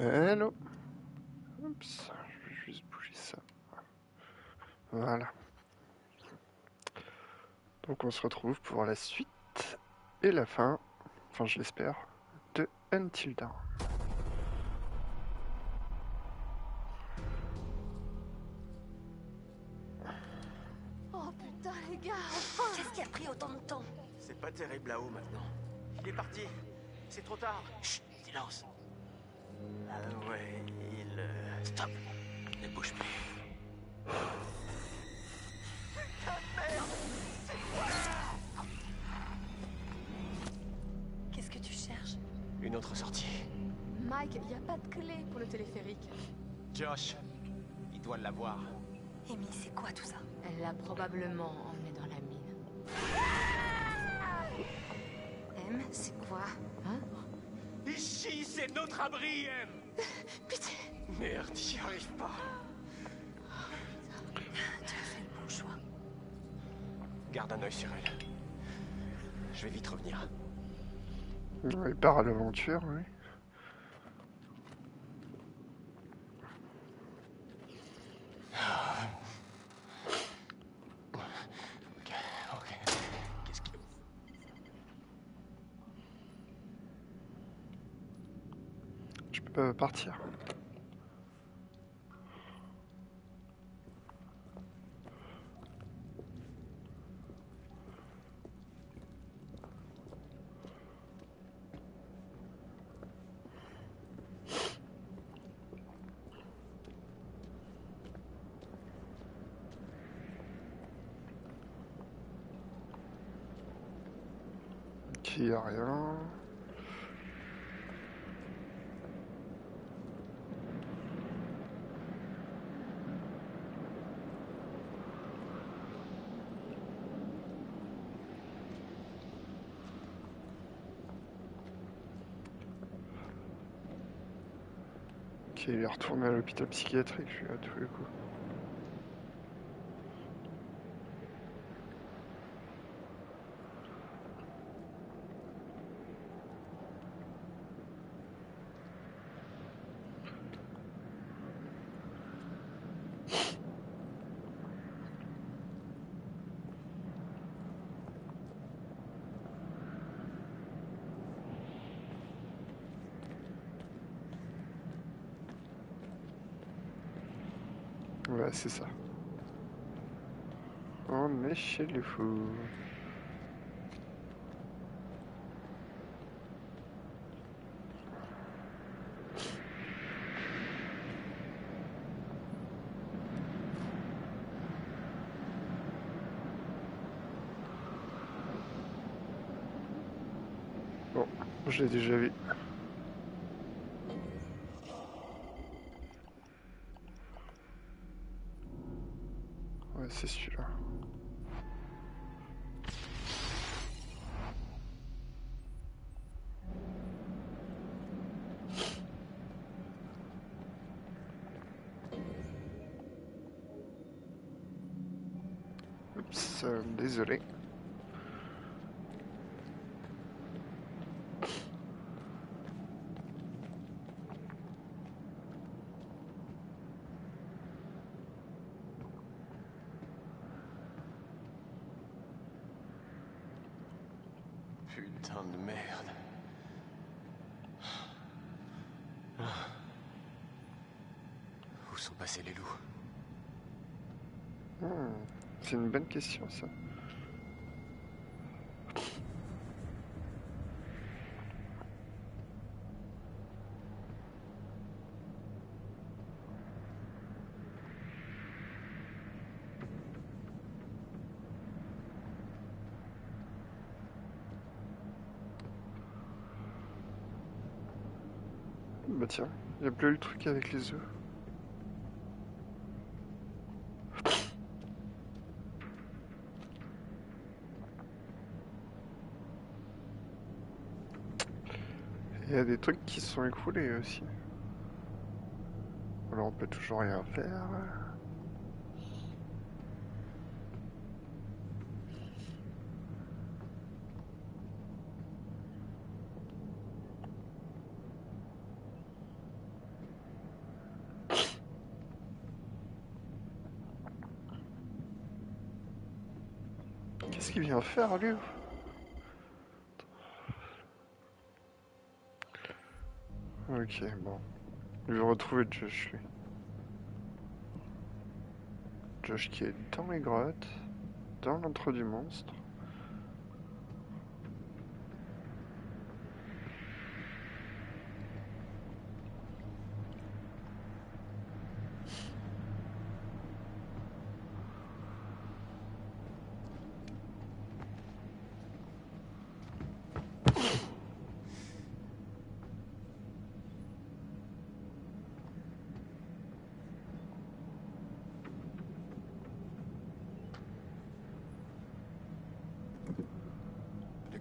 Hello. Oups, je vais juste bouger ça. Voilà. Donc on se retrouve pour la suite et la fin, enfin je l'espère, de Until Dawn. Oh putain les gars, enfin ! Qu'est-ce qui a pris autant de temps ? C'est pas terrible là-haut maintenant. Il est parti, c'est trop tard. Chut, silence. Ouais, il... Stop. Ne bouge plus. Putain de merde ! C'est quoi ça ? Qu'est-ce que tu cherches ? Une autre sortie. Mike, il n'y a pas de clé pour le téléphérique. Josh, il doit l'avoir. Amy, c'est quoi tout ça ? Elle l'a probablement emmené dans la mine. M, c'est quoi ? Hein ? Ici, c'est notre abri, M. Pitié. Merde, j'y arrive pas. Tu as fait le bon choix. Garde un œil sur elle. Je vais vite revenir. Il part à l'aventure, oui. Partir. Qui y a rien. Il est retourné à l'hôpital psychiatrique, je suis à tous les coups. Ouais, c'est ça. On est chez les fous. Bon, je l'ai déjà vu. C'est celui-là. Oups, désolé. Putain de merde. Où sont passés les loups? C'est une bonne question ça. Bah tiens, il n'y a plus le truc avec les œufs. Il y a des trucs qui se sont écroulés aussi. Alors on peut toujours rien faire. Qu'est-ce qu'il vient faire, lui? Ok, bon. Je vais retrouver Josh, lui. Josh qui est dans les grottes, dans l'entre du monstre.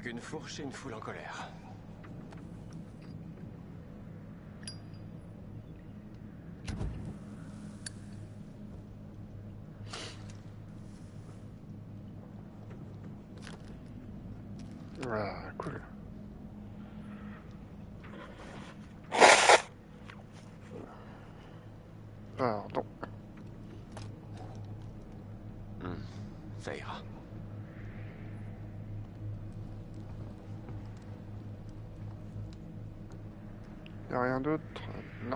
Une fourche et une foule en colère. Ah, cool. Pardon. Ça ira. Y'a rien d'autre? Non.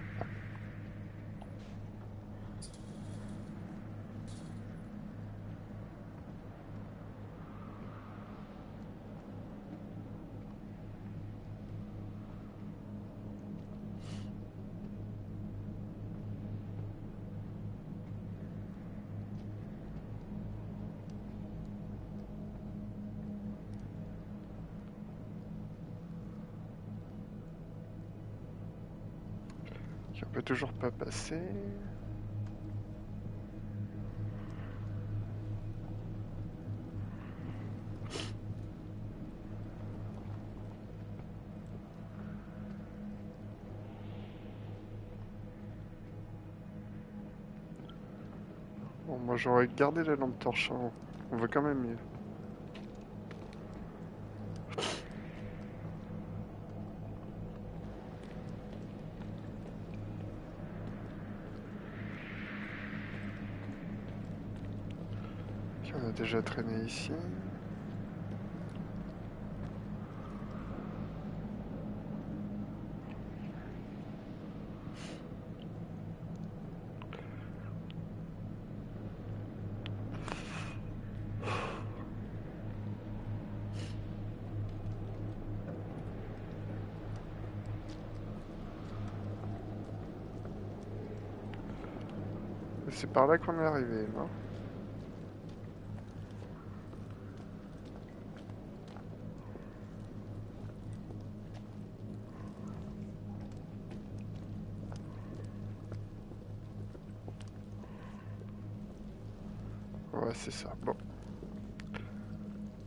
On peut toujours pas passer. Bon, moi j'aurais gardé la lampe torche, hein. On veut quand même mieux. On a déjà traîné ici. C'est par là qu'on est arrivé, non ? Ouais, c'est ça, bon.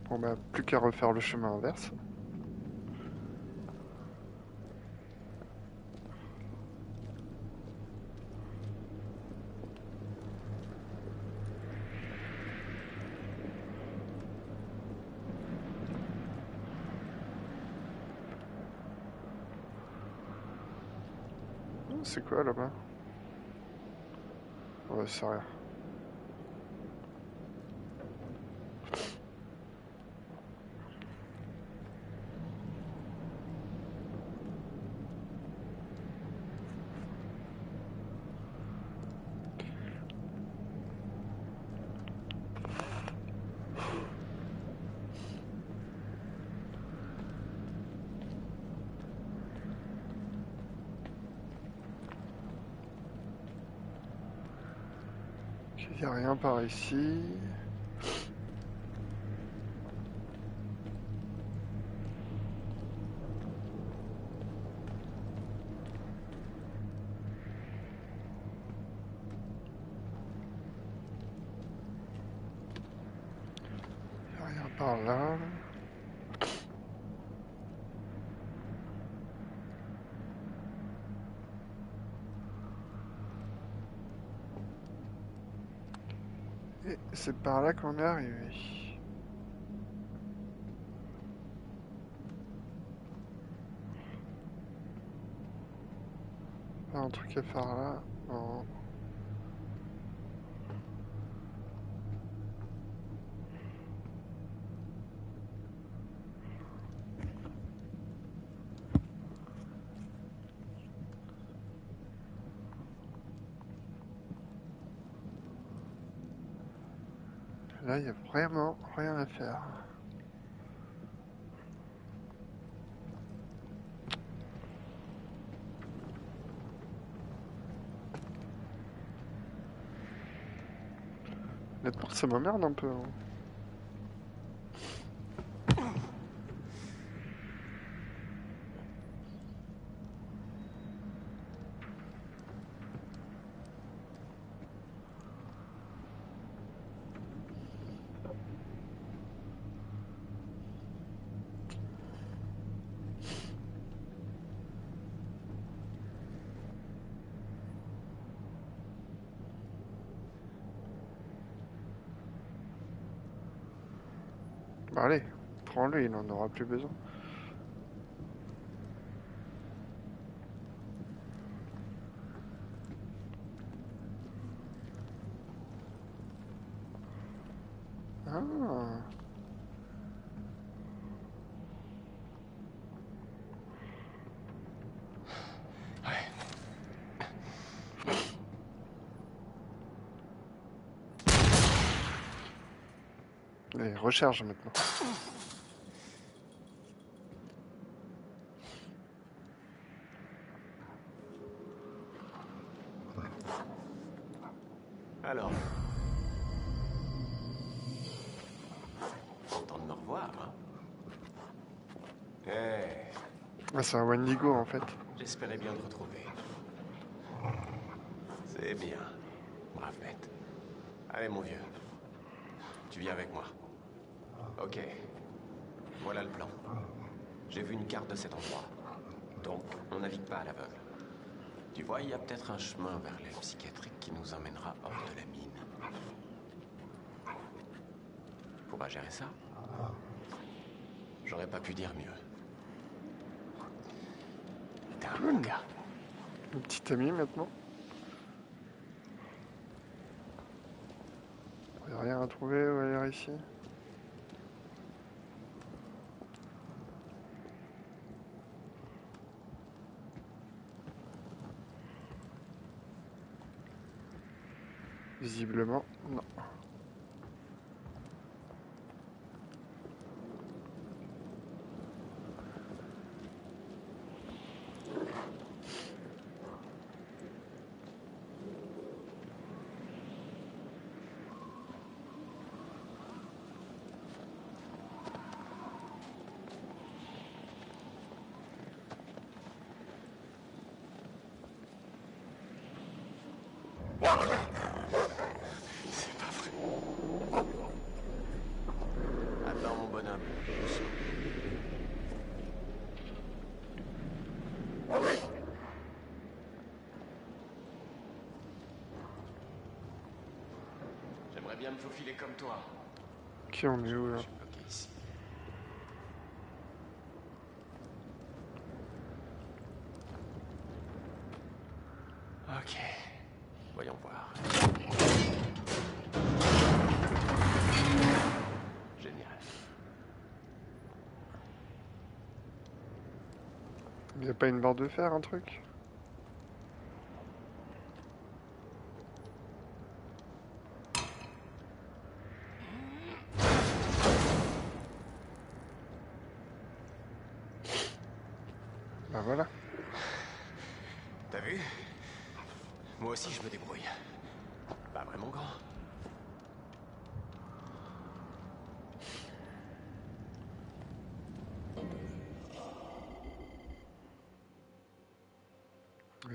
Bon bah, plus qu'à refaire le chemin inverse. Oh, c'est quoi là-bas? Ouais, c'est rien. Il n'y a rien par ici. Il n'y a rien par là. Et c'est par là qu'on est arrivé. Pas un truc à faire là. Non. Là, il n'y a vraiment rien à faire. La porte, ça m'emmerde un peu. Hein. Allez, prends-le, il n'en aura plus besoin. Ah. Allez, recharge maintenant. Alors, content de me revoir, hein. Hey. Ah, c'est un Wendigo en fait. J'espérais bien te retrouver. C'est bien, brave bête. Allez mon vieux, tu viens avec moi. Ok, voilà le plan. J'ai vu une carte de cet endroit, donc on navigue pas à l'aveugle. Tu vois, il y a peut-être un chemin vers les psychiatriques qui nous emmènera hors de la mine. Tu pourras gérer ça? J'aurais pas pu dire mieux. T'es un bon gars. Une petite amie maintenant. Il n'y a rien à trouver, on va aller ici. Visiblement, non. J'aimerais bien me faufiler comme toi. Qui on est où là? Ok, voyons voir. Génial. Il n'y a pas une barre de fer, un truc? Voilà. T'as vu? Moi aussi je me débrouille. Pas vraiment grand.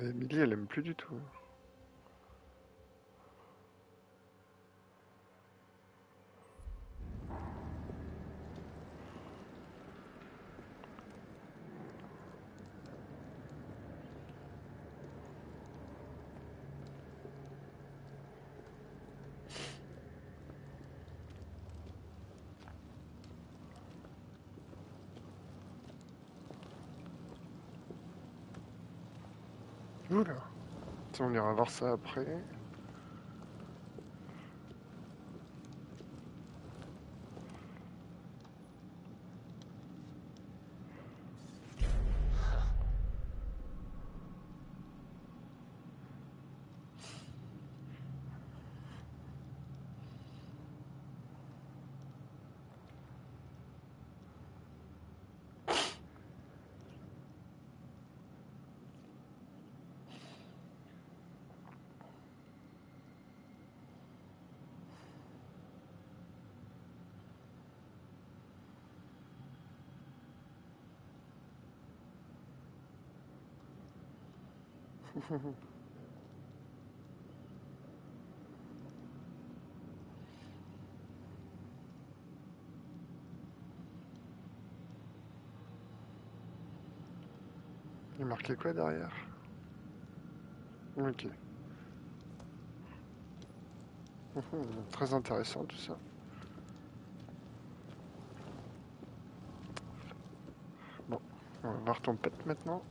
Emily, elle aime plus du tout. Oula, on ira voir ça après. Il marquait quoi derrière? Ok. Très intéressant tout ça. Bon, on va voir ton pet maintenant.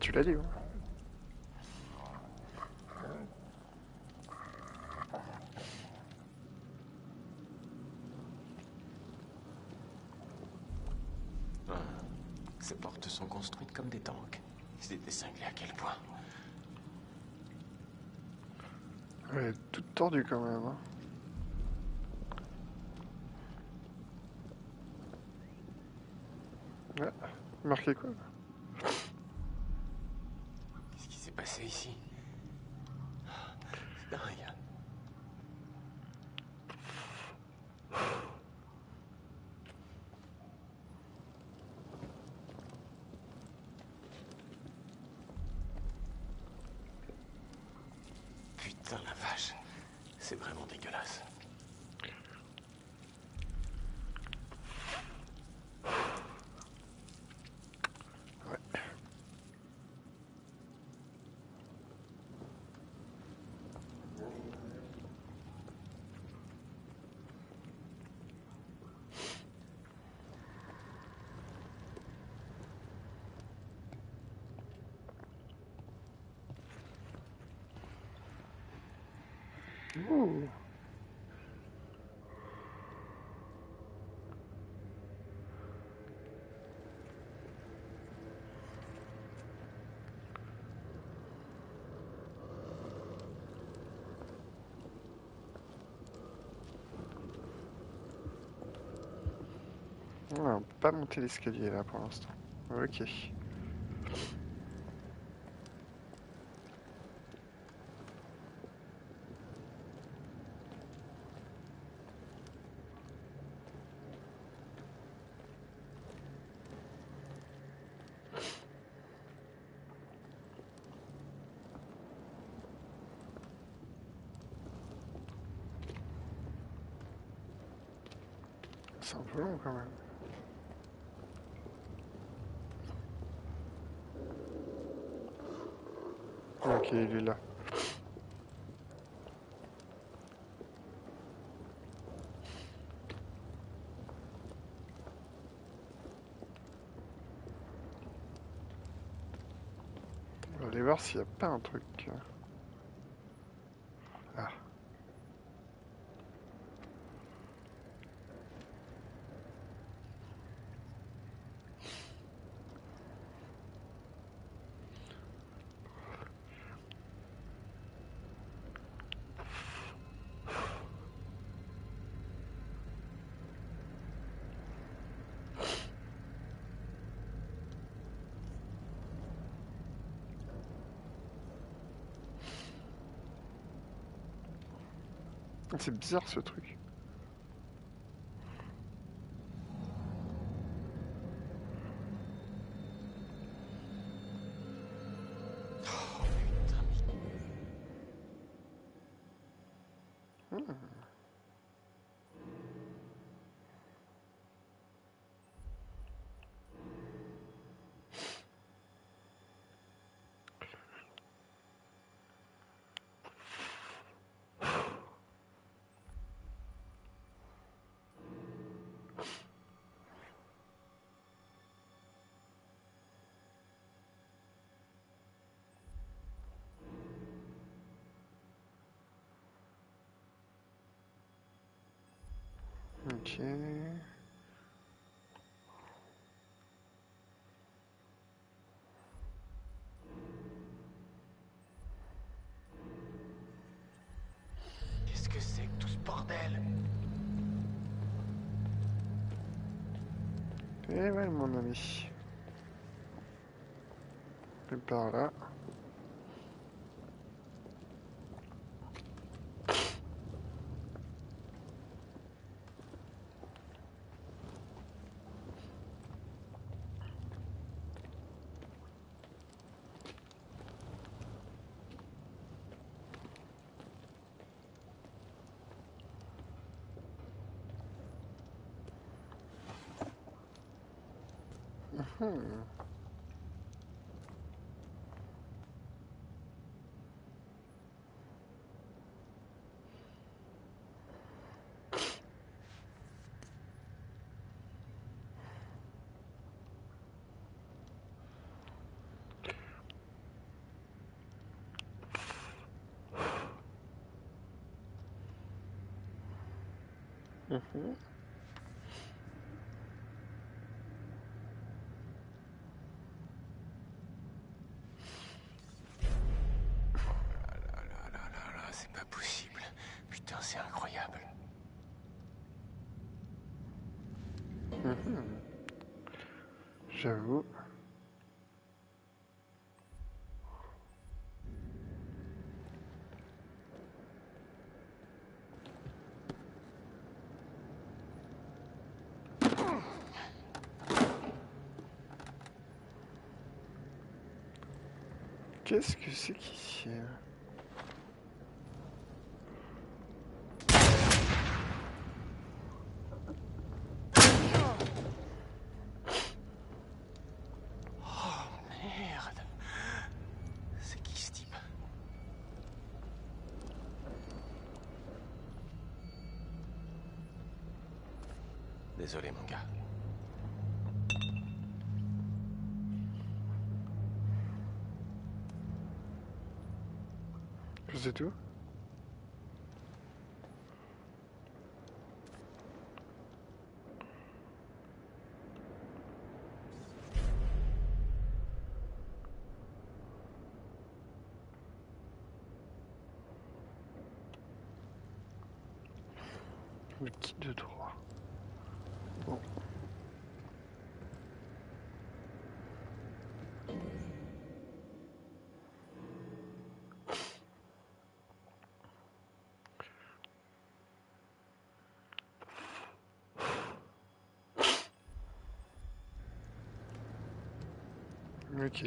Tu l'as dit, hein. Ces portes sont construites comme des tanks. C'est des cinglés à quel point. Elle est toute tordue quand même, hein. Ouais. Marqué quoi ? C'est ici. C'est dingue. Putain la vache. C'est vraiment dégueulasse. Ooh. On peut pas monter l'escalier là pour l'instant. Ok. C'est un peu long quand même. Ok, il est là. On va aller voir s'il n'y a pas un truc. C'est bizarre ce truc. Oh putain. Ok. Qu'est-ce que c'est que tout ce bordel? Et ouais mon ami. Et par là. Mm-hmm. C'est incroyable. J'avoue. Qu'est-ce que c'est qu'ici ? Désolé mon gars. C'est tout ? Le kit de droit. Bon. Ok.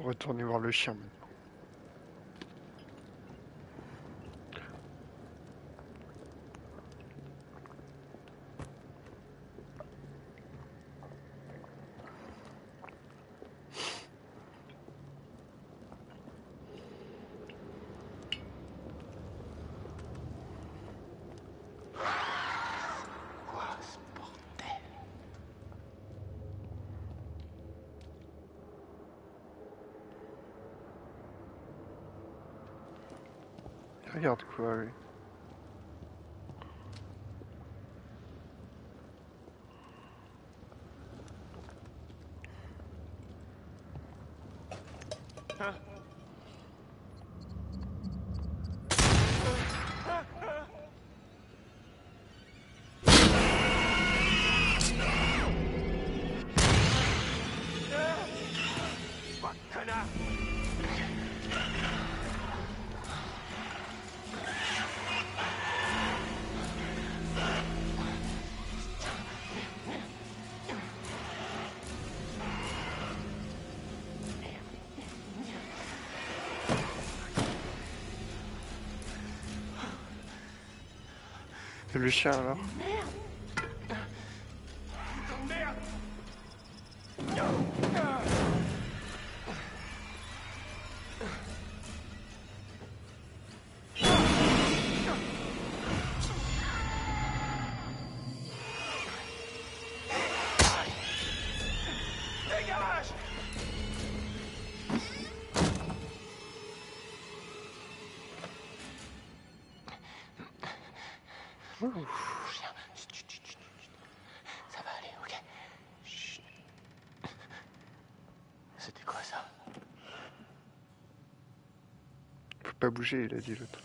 Retourner voir le chien maintenant. Regarde quoi, lui. Le chien alors. Ça va aller, ok. pas bouger, il a dit l'autre.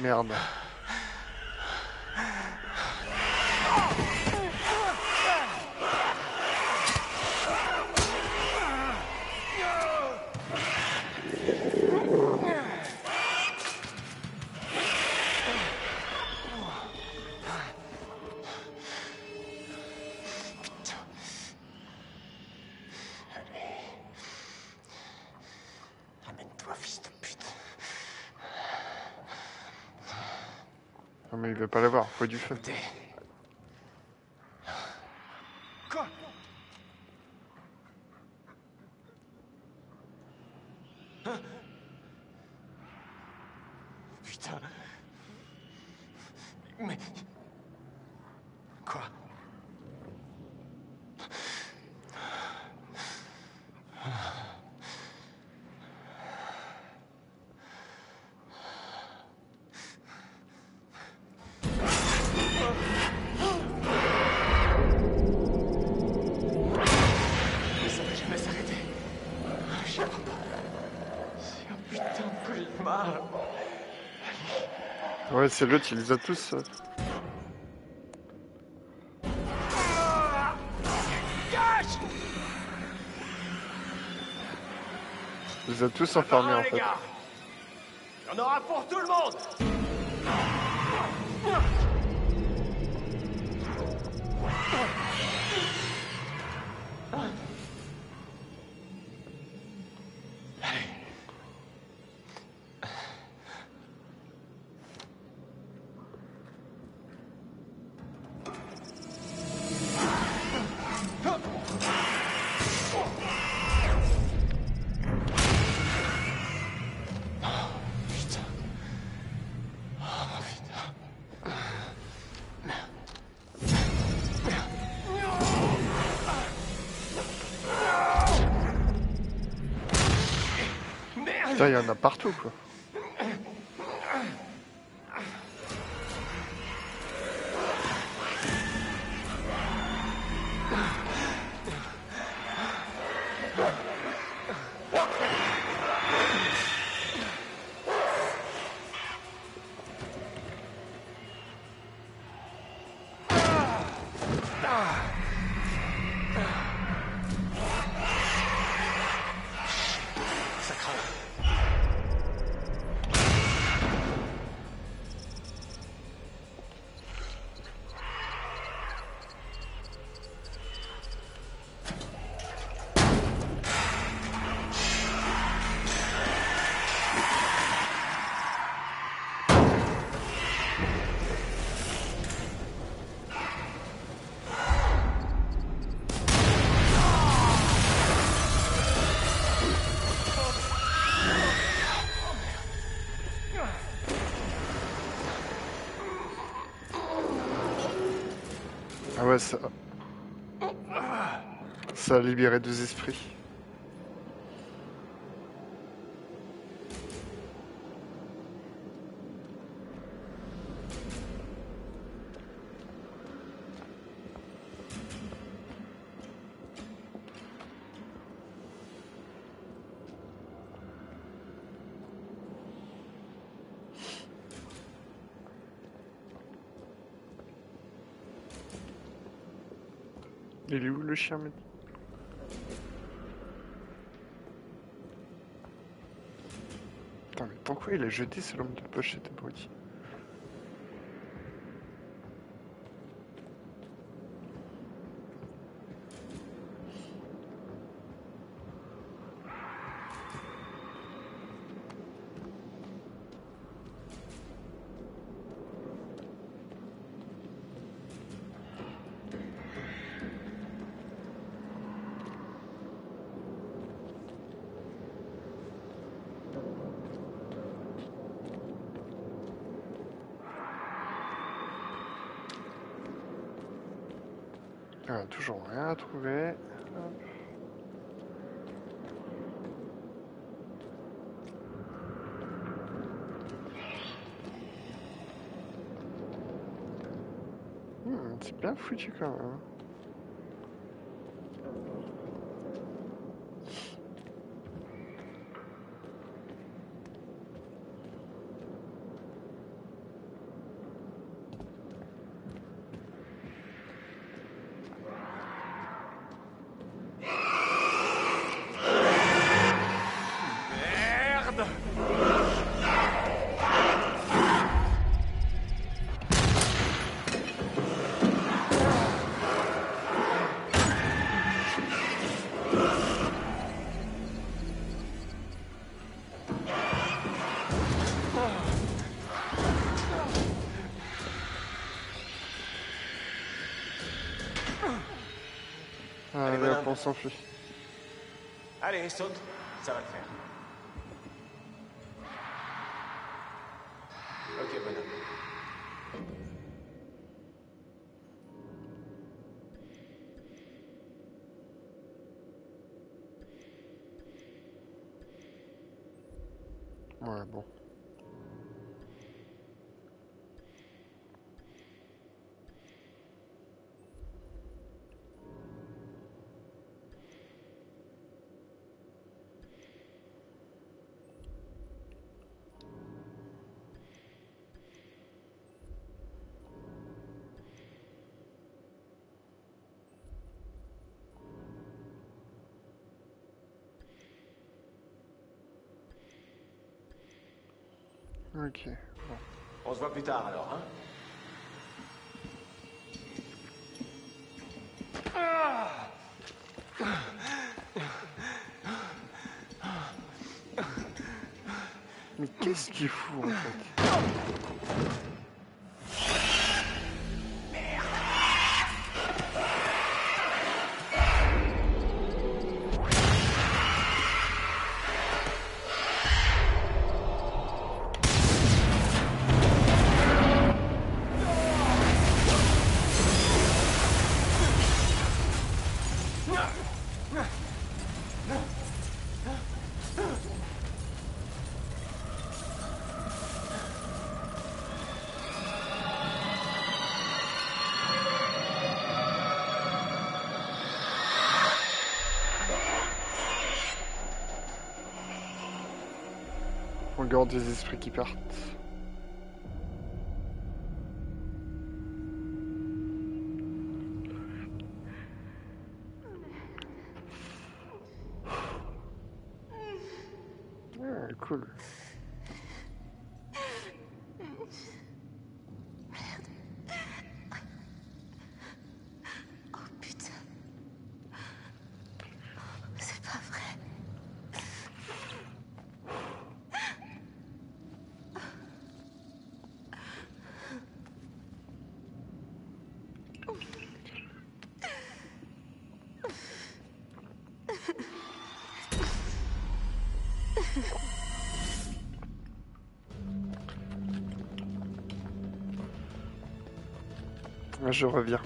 Merde. Pas l'avoir, faut du feu. Quoi ? Hein ? Putain. Mais... Quoi ? Ouais, c'est l'autre, il les a tous. Il les a tous enfermés en fait. Il y en aura pour tout le monde. Putain, il y en a partout quoi. Ouais, ça a libéré deux esprits. Il est où le chien? Putain, mais pourquoi il a jeté ce lampe de poche cet abruti? Toujours rien à trouver. C'est bien foutu quand même. On s'enfuit. Allez, saute, ça va le faire. Ok, bonhomme. Ouais, bon. Ok, bon. On se voit plus tard alors, hein? Mais qu'est-ce qu'il fout en fait? Regarde des esprits qui partent. Ah, cool. Je reviens.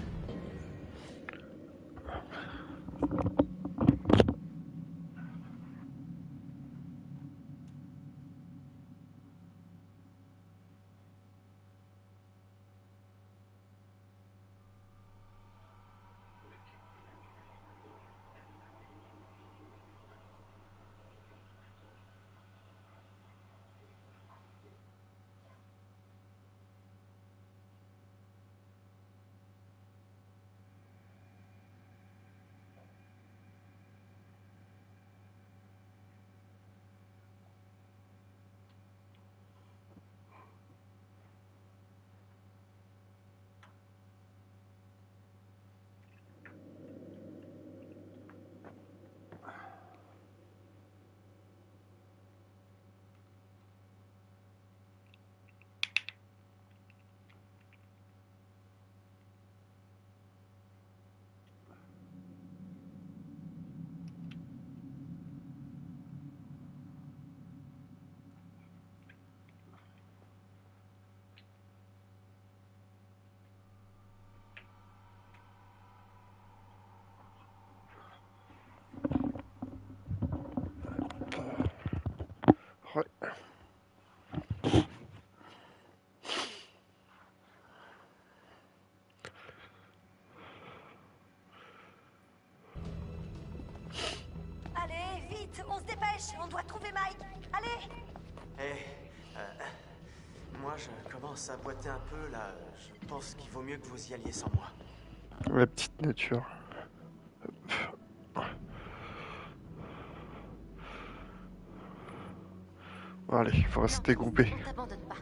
dépêche, on doit trouver Mike. Allez. Hey, moi je commence à boiter un peu là. Je pense qu'il vaut mieux que vous y alliez sans moi. La petite nature. Allez, il faut rester groupé. On t'abandonne pas.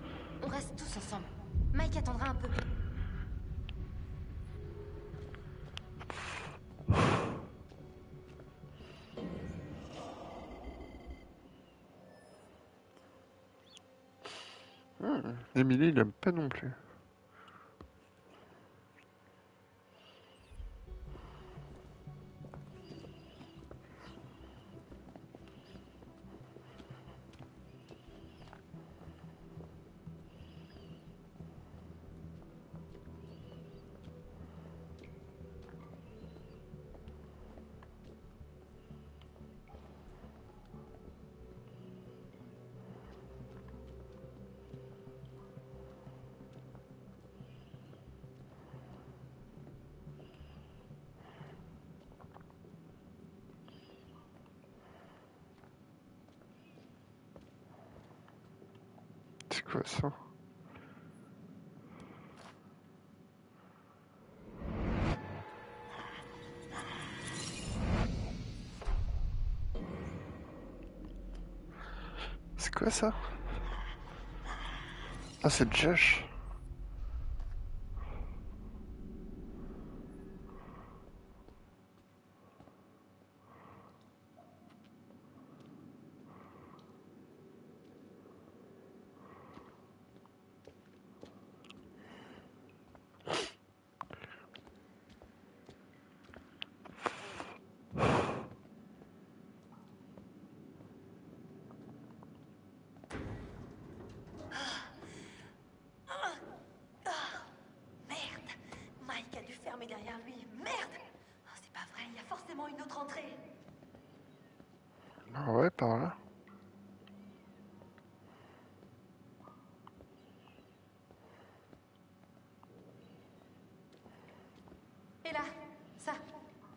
On reste tous ensemble. Mike attendra un peu. Émilie, il aime pas non plus. Quoi ça? C'est quoi ça? Ah, c'est Josh.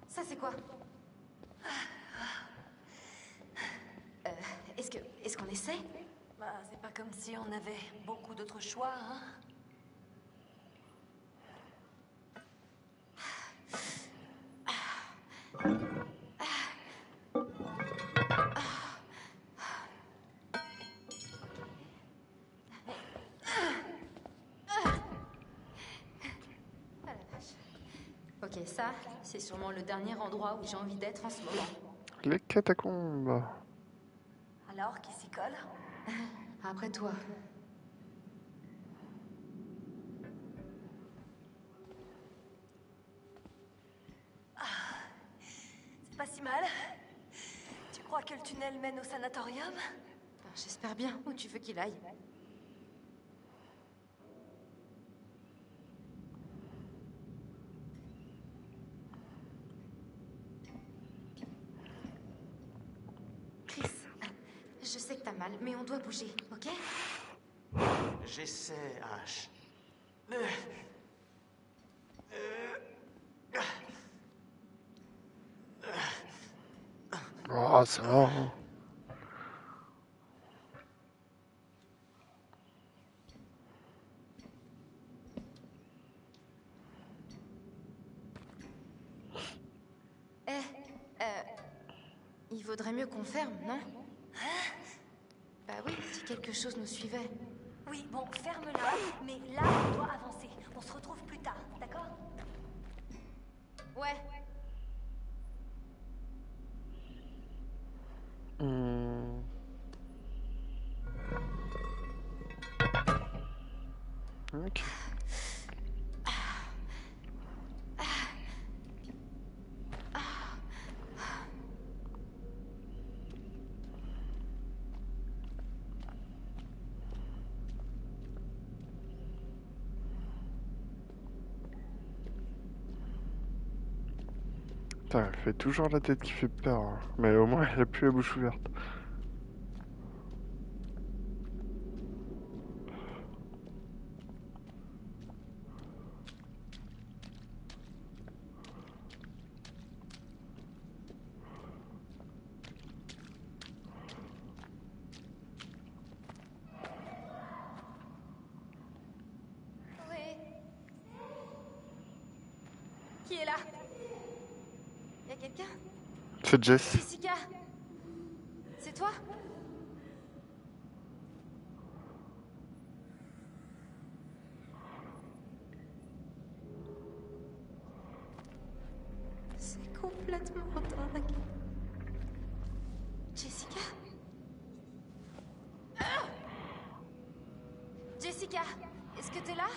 Ça c'est quoi? Est-ce qu'on essaie? Bah, c'est pas comme si on avait beaucoup d'autres choix, hein? Ok, ça, c'est sûrement le dernier endroit où j'ai envie d'être en ce moment. Les catacombes. Alors, qui s'y colle? Après toi. Ah, c'est pas si mal. Tu crois que le tunnel mène au sanatorium? Ben, j'espère bien. Où tu veux qu'il aille? Mais on doit bouger, ok? J'essaie, H. Oh, ça va. Il vaudrait mieux qu'on ferme, non? Bah oui, si quelque chose nous suivait. Oui, bon, ferme-la, mais là, on doit avancer. On se retrouve plus tard, d'accord? Ouais. Ok. Putain, elle fait toujours la tête qui fait peur, hein. Mais au moins elle a plus la bouche ouverte. Qui est là? Y'a quelqu'un? C'est Jess. Jessica, c'est toi? C'est complètement dingue. Jessica? Jessica, est-ce que t'es là?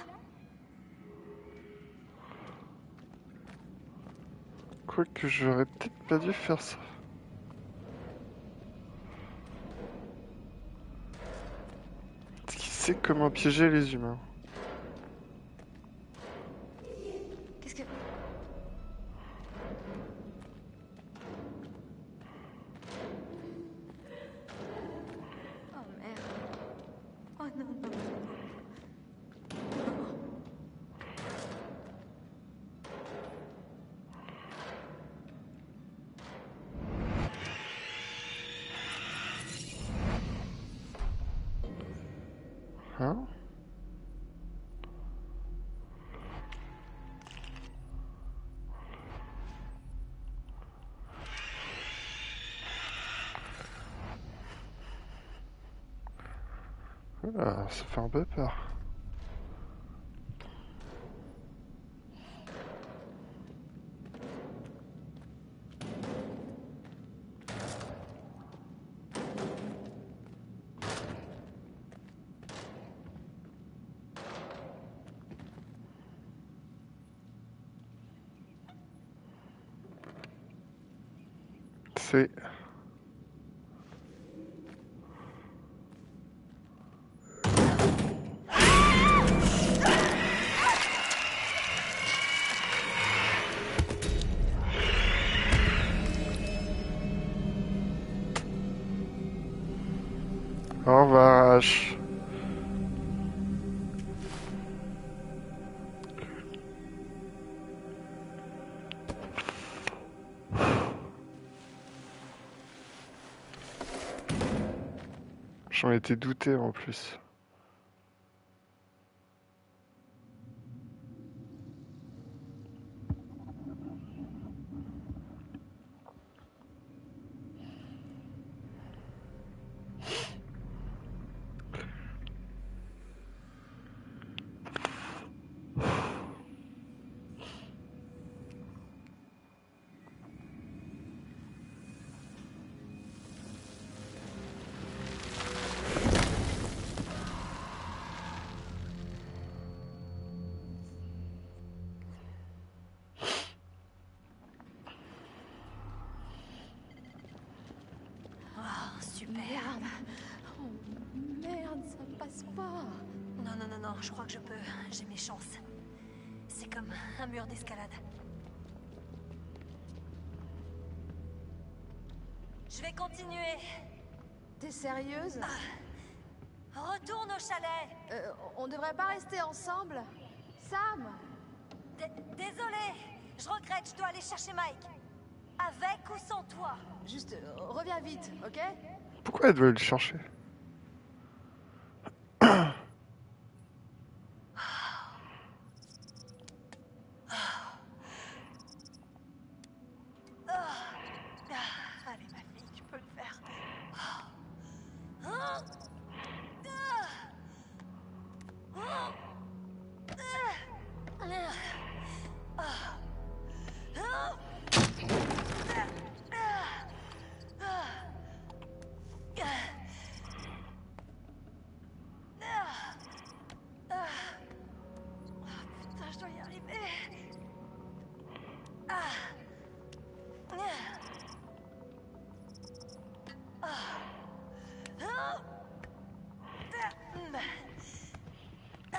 Quoique j'aurais peut-être pas dû faire ça. Est-ce qu'il sait comment piéger les humains? Qu'est-ce que... Oh merde. Oh non, non, non. Ah, ça fait un peu peur. C'est... Oh vache. J'en étais douté en plus. Merde. Oh merde, ça passe pas. Non, non, non, non, je crois que je peux. J'ai mes chances. C'est comme un mur d'escalade. Je vais continuer. T'es sérieuse? Ah. Retourne au chalet. On devrait pas rester ensemble? Sam? Désolée, je regrette, je dois aller chercher Mike. Avec ou sans toi? Juste, reviens vite, ok? Pourquoi elle doit le chercher? Allez ma fille, tu peux le faire.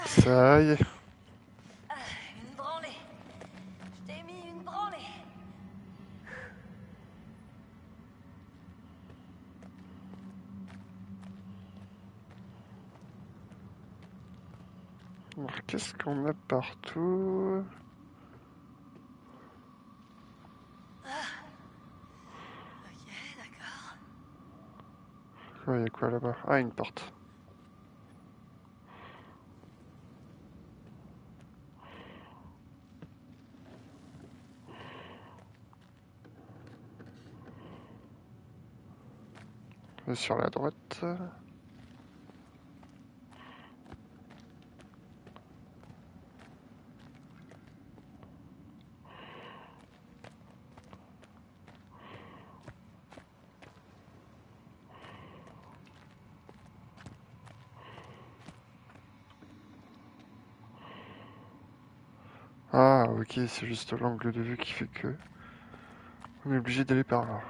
Ça y est. Une branlée. Je t'ai mis une branlée. Alors, qu'est-ce qu'on a partout? Ok, d'accord. Ouais, il y a quoi là-bas? Ah, une porte. peu sur la droite. Ah, ok, c'est juste l'angle de vue qui fait que on est obligé d'aller par là.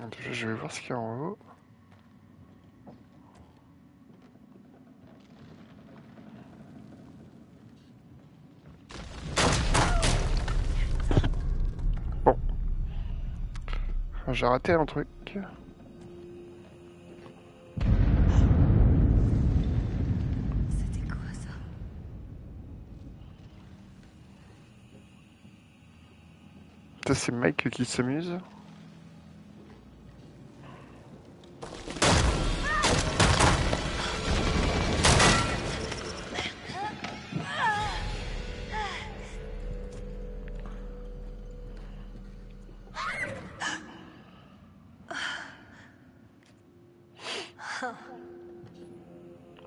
Donc déjà, je vais voir ce qu'il y a en haut. Bon. J'ai raté un truc. C'est Mike qui s'amuse.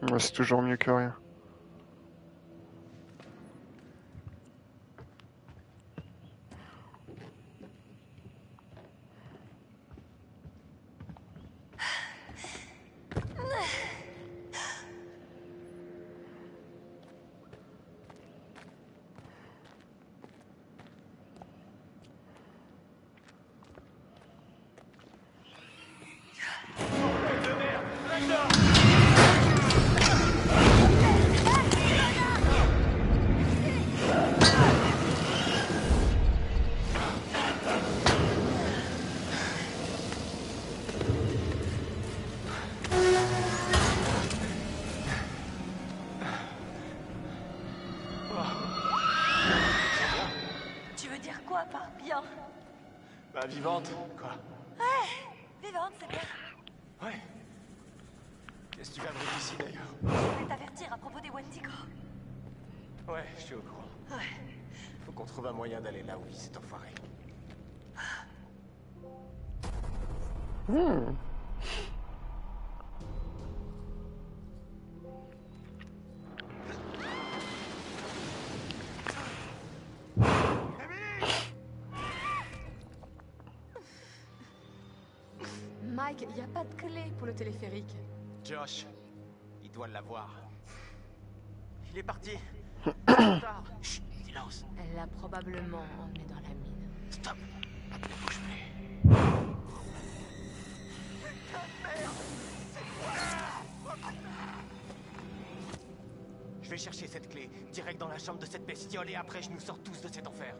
Ouais, c'est toujours mieux que rien. Vivante, quoi. Ouais, vivante, c'est bien. Ouais. Qu'est-ce que tu vas me dire ici, d'ailleurs? Je voulais t'avertir à propos des Wendigo. Ouais, je suis au courant. Ouais. Faut qu'on trouve un moyen d'aller là où il s'est enfoiré. Mmh. Il n'y a pas de clé pour le téléphérique. Josh, il doit l'avoir. Il est parti. Chut, silence. Elle l'a probablement emmené dans la mine. Stop. Ne bouge plus. Putain de merde. C'est quoi? Je vais chercher cette clé, direct dans la chambre de cette bestiole, et après je nous sors tous de cet enfer.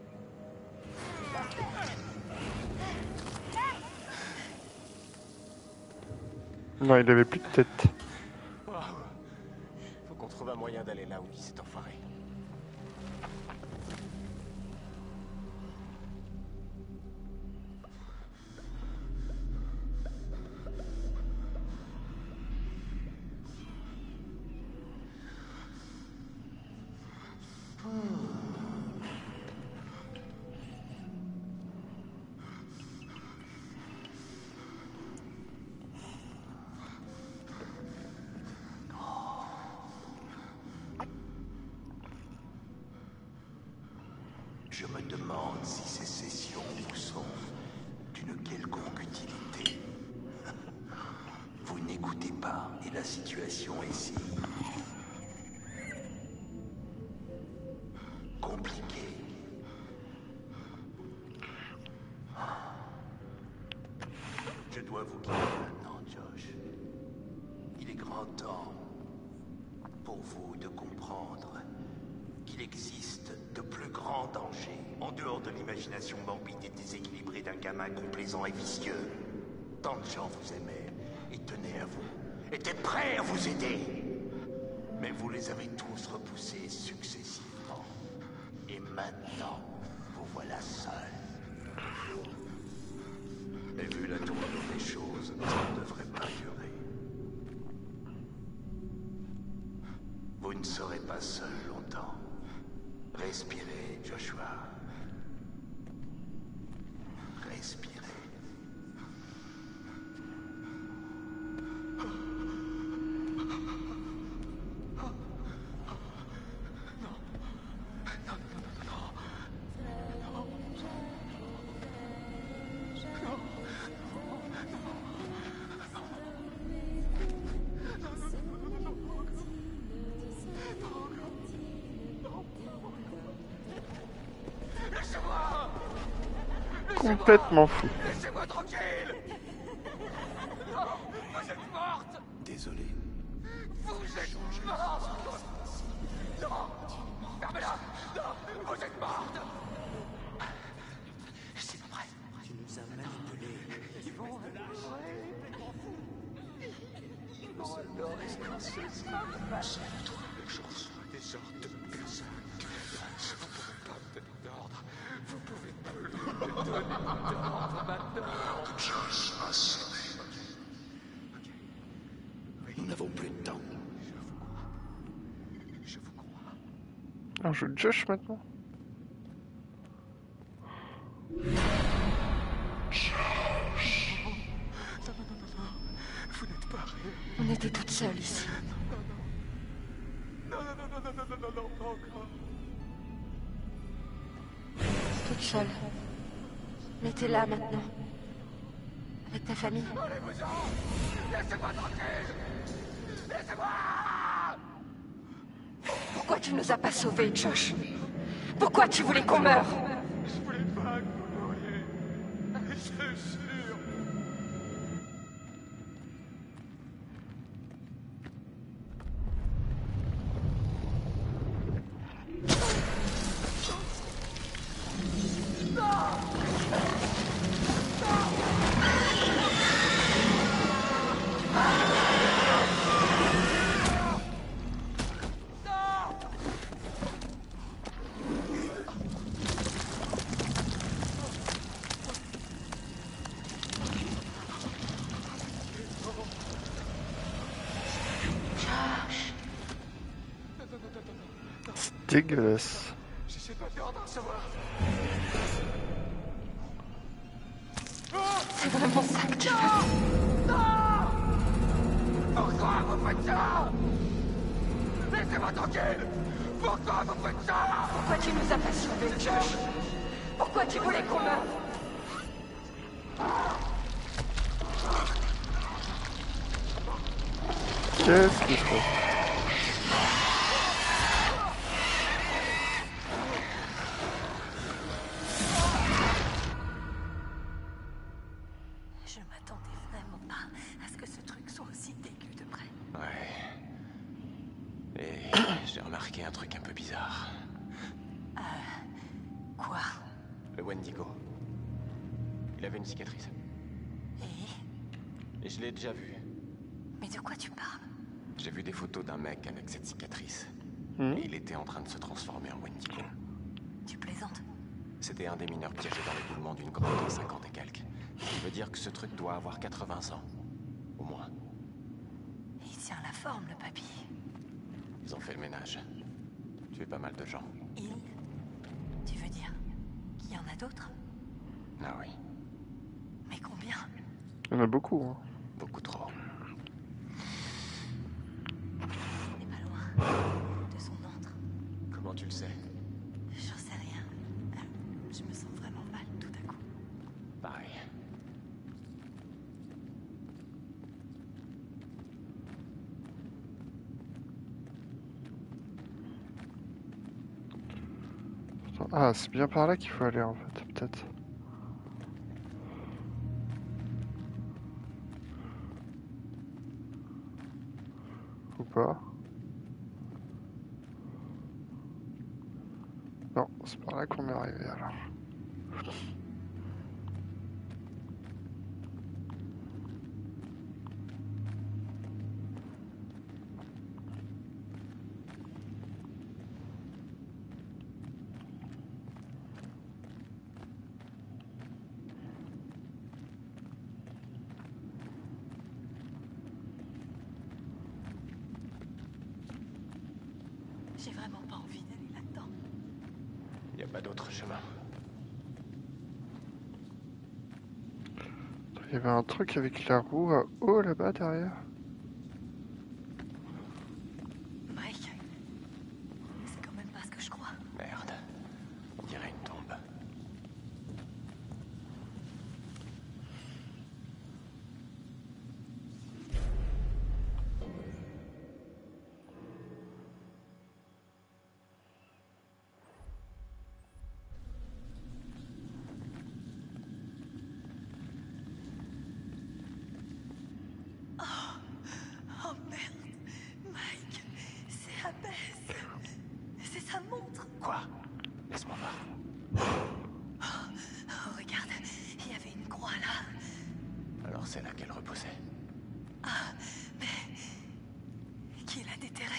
Non, il avait plus de tête. Wow. Faut qu'on trouve un moyen d'aller là où il s'est enfoiré. Je me demande si ces sessions vous sont d'une quelconque utilité. Vous n'écoutez pas, et la situation est si compliquée. Je dois vous quitter maintenant, Josh. Il est grand temps pour vous de comprendre qu'il existe de plus grands dangers en dehors de l'imagination morbide et déséquilibrée d'un gamin complaisant et vicieux. Tant de gens vous aimaient et tenaient à vous, étaient prêts à vous aider. Mais vous les avez tous repoussés successivement. Et maintenant, vous voilà seul. Et vu la tournure des choses, ça ne devrait pas durer. Vous ne serez pas seul longtemps. Respirez, Joshua. complètement fou. Laissez-moi tranquille. Non, vous êtes morte. Désolé. Vous êtes morte. Non, fermez-la. Non, vous êtes morte. C'est pas vrai. Tu nous as manipulés. Ils vont adorer. Ils vont adorer quand ce sera passé. Je reçois des sortes de personnes. Vous pouvez pas me donner d'ordre. Vous pouvez plus me donner d'ordre maintenant. Josh m'a sauvé. Nous n'avons plus de temps. Je vous crois. Je vous crois. Un jeu de Josh maintenant. Josh. Non, non, non, non. Vous n'êtes pas réel. On était toutes seules ici. Non, non, non, non, non, non, non, pas encore. Toute seule. Mais t'es là maintenant. Avec ta famille. Allez-vous-en ! Laissez-moi tranquille ! Laissez-moi ! Pourquoi tu nous as pas sauvés, Josh ? Pourquoi tu voulais qu'on meure ? Je voulais pas que vous mouriez. Je te jure. Dégueulasse. J'essaie pas d'en recevoir. C'est vraiment ça que tu veux. Non ! Pourquoi vous faites ça ? Laissez-moi tranquille. Pourquoi vous faites ça ? Pourquoi tu nous as pas sauvés, Josh ? Pourquoi tu voulais qu'on meure ? Qu'est-ce que je fais ? Avec cette cicatrice. Et il était en train de se transformer en Wendigo. Tu plaisantes? C'était un des mineurs piégés dans l'éboulement d'une grotte en 50 et quelques. Ça veut dire que ce truc doit avoir 80 ans. Au moins. Il tient la forme, le papy. Ils ont fait le ménage. Tu es pas mal de gens. Il? Tu veux dire qu'il y en a d'autres? Ah oui. Mais combien? Il y en a beaucoup, hein. Beaucoup trop. De son ventre. Comment tu le sais? J'en sais rien. Je me sens vraiment mal tout à coup. Pareil. Ah, c'est bien par là qu'il faut aller en fait, peut-être. Ou pas? Non, c'est par là qu'on est arrivé alors. J'ai vraiment pas envie d'aller là-dedans. Il n'y a pas d'autre chemin. Il y avait un truc avec la roue à eau là-bas derrière. Mike, c'est quand même pas ce que je crois. Merde, on dirait une tombe. reposer. Ah, mais... qui l'a déterré?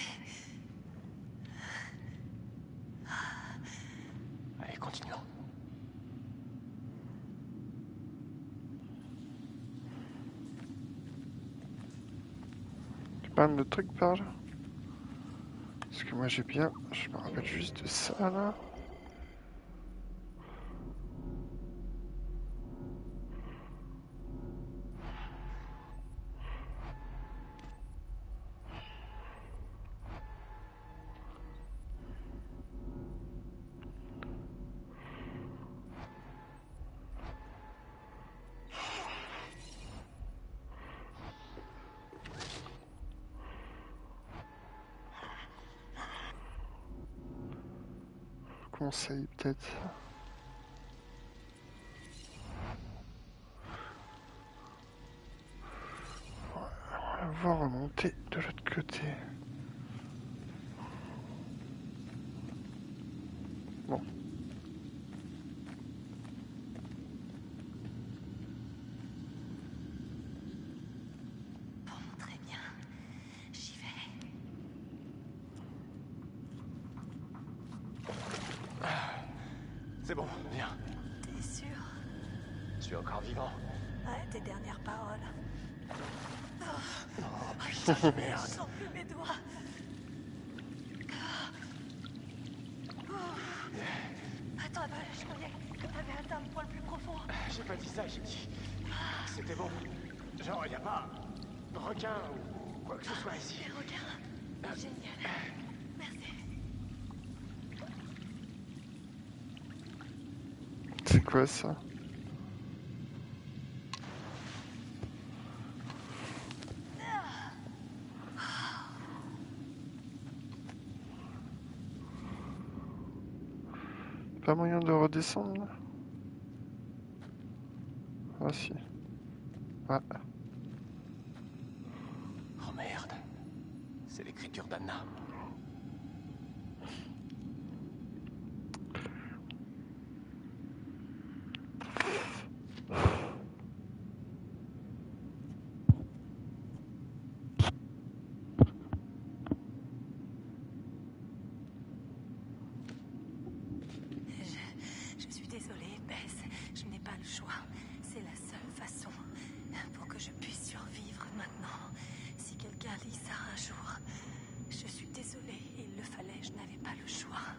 Allez, continuons. Tu parles de trucs par là? Parce que moi j'ai bien... je me rappelle juste de ça là. Conseil peut-être. On va remonter de l'autre côté. Bon. C'est bon, viens. T'es sûr? Je suis encore vivant. Ouais, tes dernières paroles. Oh, oh putain de merde. Je sens plus mes doigts. Attends, je croyais que t'avais atteint le point le plus profond. J'ai pas dit ça, j'ai dit... c'était bon. Genre, y a pas... de requin ou quoi que ce soit ici. Des requins? Génial. C'est quoi ça? Pas moyen de redescendre là? Ah si. Ah. Oh merde. C'est l'écriture d'Anna.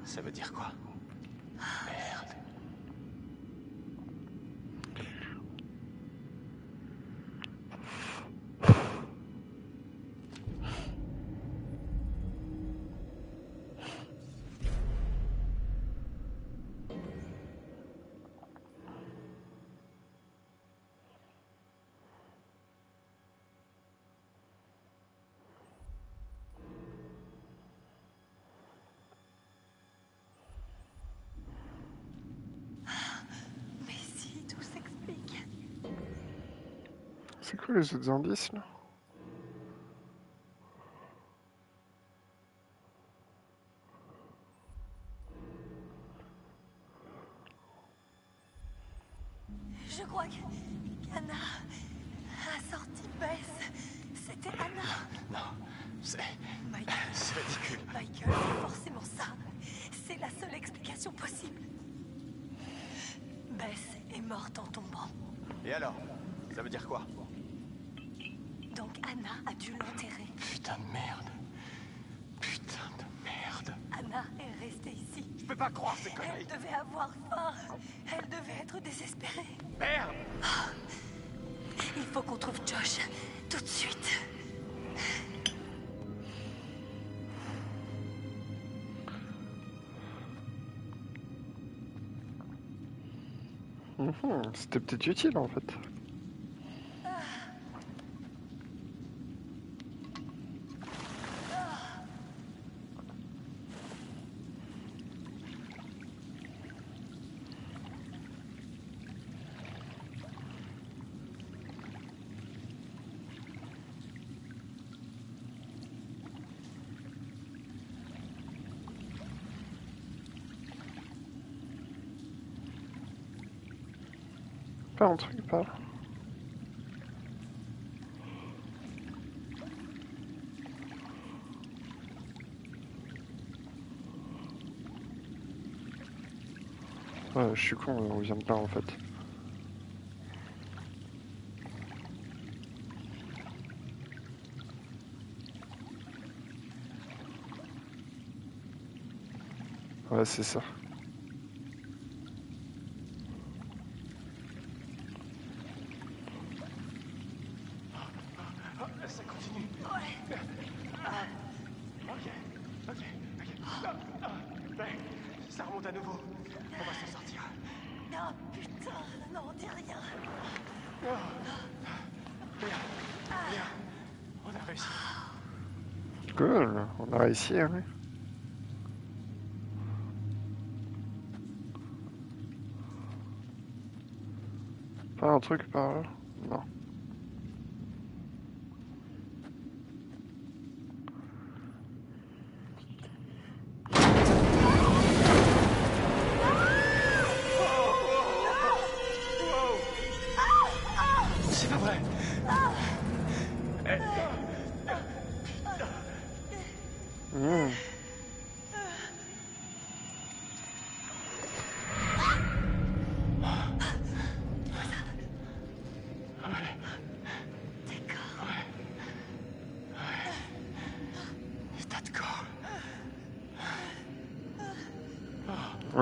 Ça veut dire quoi? Merde. C'est quoi les autres indices là? Je crois qu'Anna a sorti Bess. C'était Anna. Non, c'est... Michael, c'est ridicule. Michael, c'est forcément ça. C'est la seule explication possible. Bess est morte en tombant. Et alors? Ça veut dire quoi? Donc Anna a dû l'enterrer. Putain de merde. Putain de merde. Anna est restée ici. Je peux pas croire ces conneries. Elle devait avoir faim. Elle devait être désespérée. Merde. Oh. Il faut qu'on trouve Josh. Tout de suite. C'était peut-être utile en fait. Pas un truc, pas. Ah, je suis con, on vient de là en fait. Ouais, c'est ça. Ici, hein. Pas un truc par là? Non. C'est pas vrai.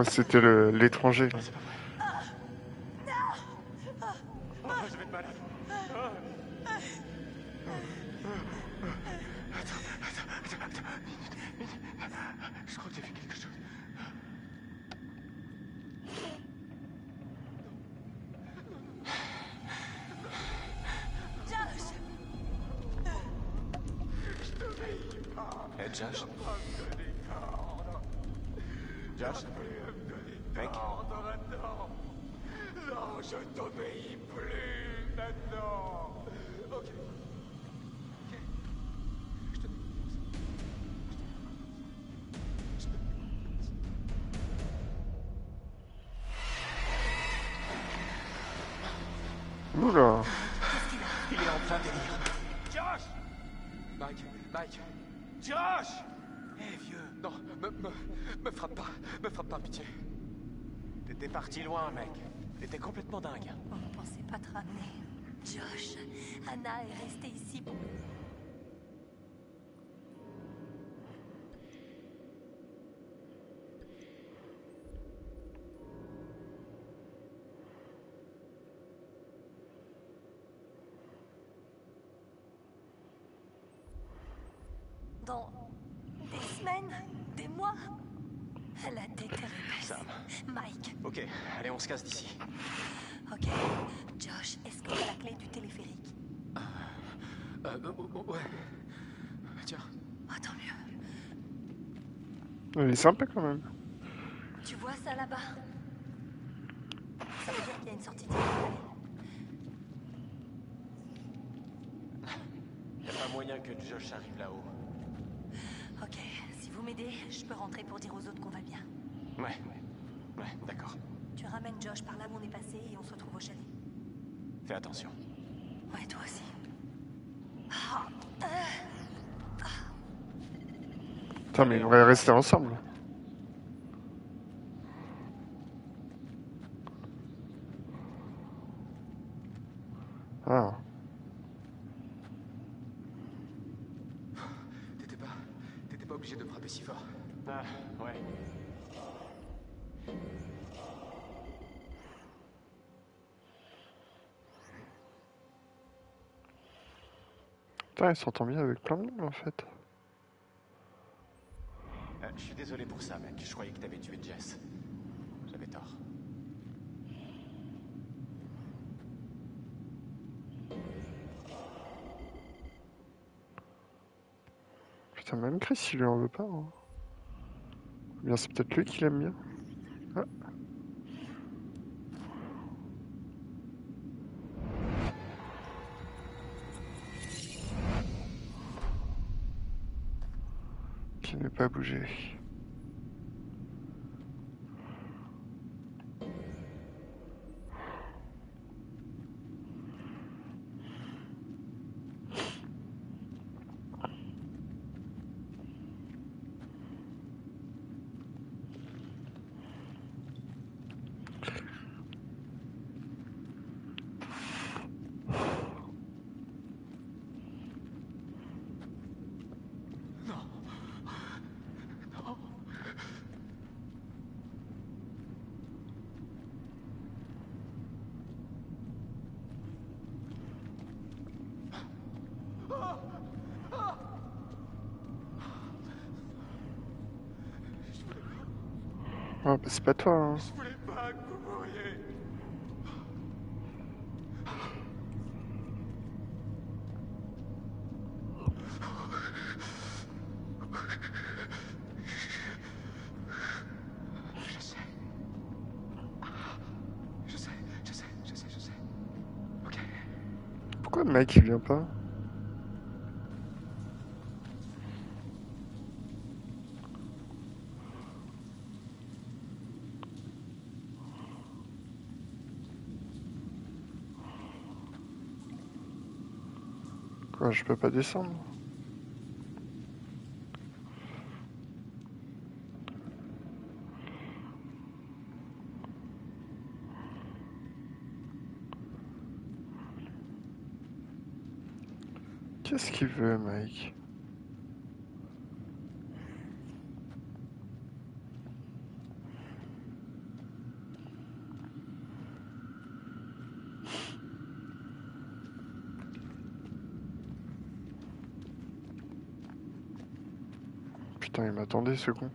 C'était l'étranger. Oula. Il est en plein délire. Josh! Mike! Josh! Eh vieux! Non, me frappe pas. Me frappe pas, pitié. T'étais parti loin, mec. T'étais complètement dingue. On ne pensait pas te ramener. Josh, Anna est restée ici pour... Dans des semaines, des mois, elle a déterré. Sam. Mike. Ok, allez, on se casse d'ici. Ok. Josh, est-ce que t'as la clé du téléphérique? Ouais. Tiens. Oh, tant mieux. Elle est sympa quand même. Tu vois ça là-bas? Ça veut dire qu'il y a une sortie de Il n'y a pas moyen que Josh arrive là-haut. Ok, si vous m'aidez, je peux rentrer pour dire aux autres qu'on va bien. Ouais, d'accord. Tu ramènes Josh par là où on est passé et on se retrouve au chalet. Fais attention. Ouais, toi aussi. Putain, mais on va rester ensemble. Ah. T'étais pas obligé de frapper si fort. Ah, ouais. Putain, elle s'entend bien avec plein de monde en fait. Je suis désolé pour ça, mec. Je croyais que t'avais tué Jess. J'avais tort. Putain, même Chris, il lui en veut pas. Hein. Bien, c'est peut-être lui qui l'aime bien. Ah. Qui ne veut pas bouger. Ah, bah c'est pas toi, hein. Je voulais pas que vous mouriez. Je sais. Ok. Pourquoi le mec il vient pas? Je peux pas descendre. Qu'est-ce qu'il veut, Mike? Putain, il m'attendait ce con.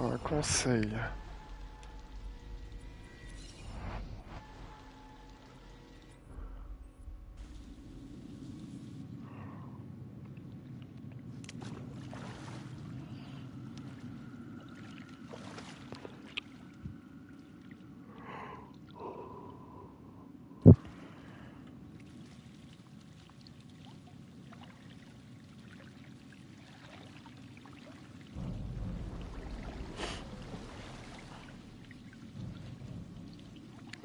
Un conseil.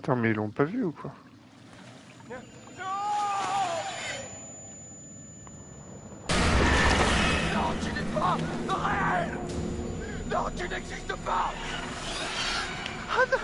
Attends, mais ils l'ont pas vu ou quoi? Non, tu n'es pas réel. Non, tu n'existes pas. Anna.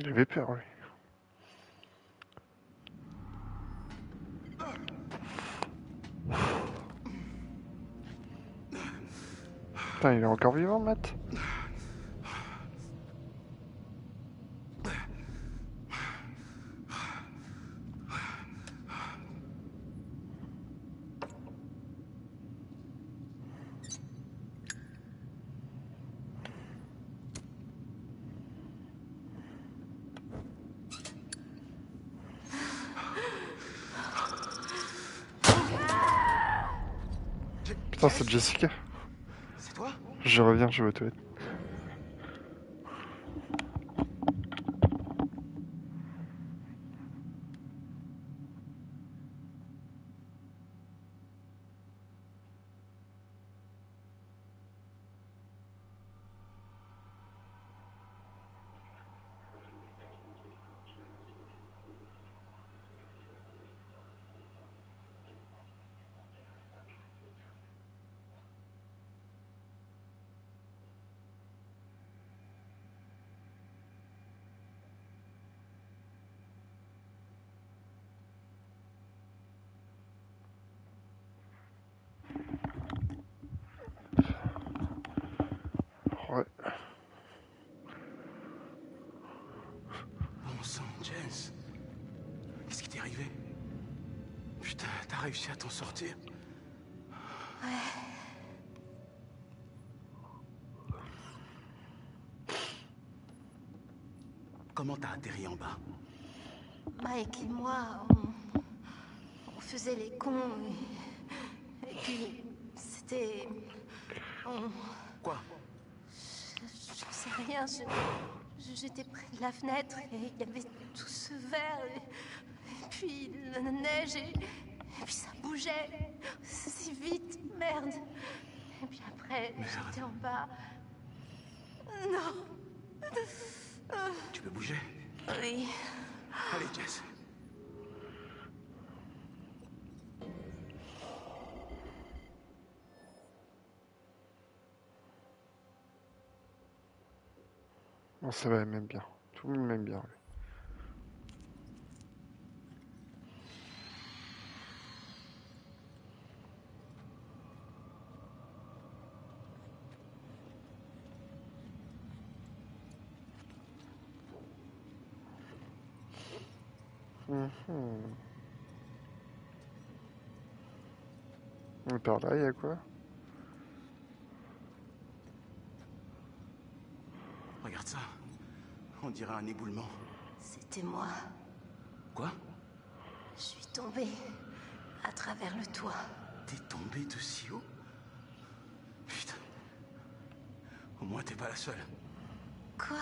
Il avait peur, lui. Putain, il est encore vivant, Matt. Putain, c'est Jessica. C'est toi? Je reviens, je vais aux toilettes. Ouais. Bon sang, Jess. Qu'est-ce qui t'est arrivé? Putain, t'as réussi à t'en sortir? Ouais. Comment t'as atterri en bas? Mike et moi, On faisait les cons et puis c'était... On... Quoi? J'en sais rien, j'étais près de la fenêtre et il y avait tout ce verre et puis la neige et puis ça bougeait si vite, merde. Et puis après, j'étais en bas. Non. Tu peux bouger? Oui. Allez, Jess. Bon, ça va, il m'aime bien. Tout le monde m'aime bien, lui. Mais par là, il y a quoi? Regarde ça. On dirait un éboulement. C'était moi. Quoi? Je suis tombée à travers le toit. T'es tombée de si haut? Putain. Au moins, t'es pas la seule. Quoi?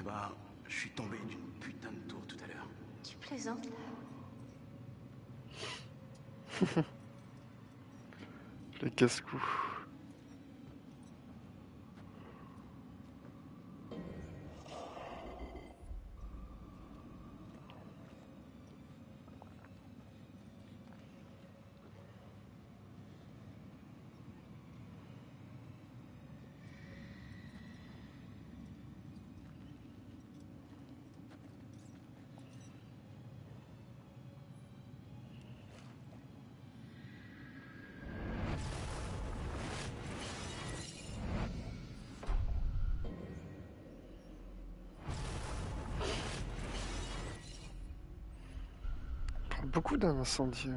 Eh ben, je suis tombée d'une putain de tour tout à l'heure. Tu plaisantes là? Les casse-cou. Beaucoup d'un incendie.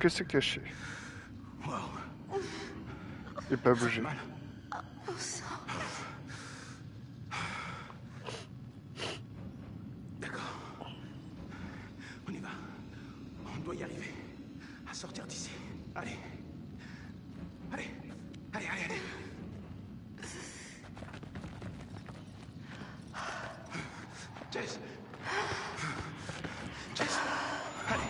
Que se cacher. Wow. Et pas bouger. D'accord. On y va. On doit y arriver. À sortir d'ici. Allez. Allez. Allez, allez, allez. Jess. Jess. Allez.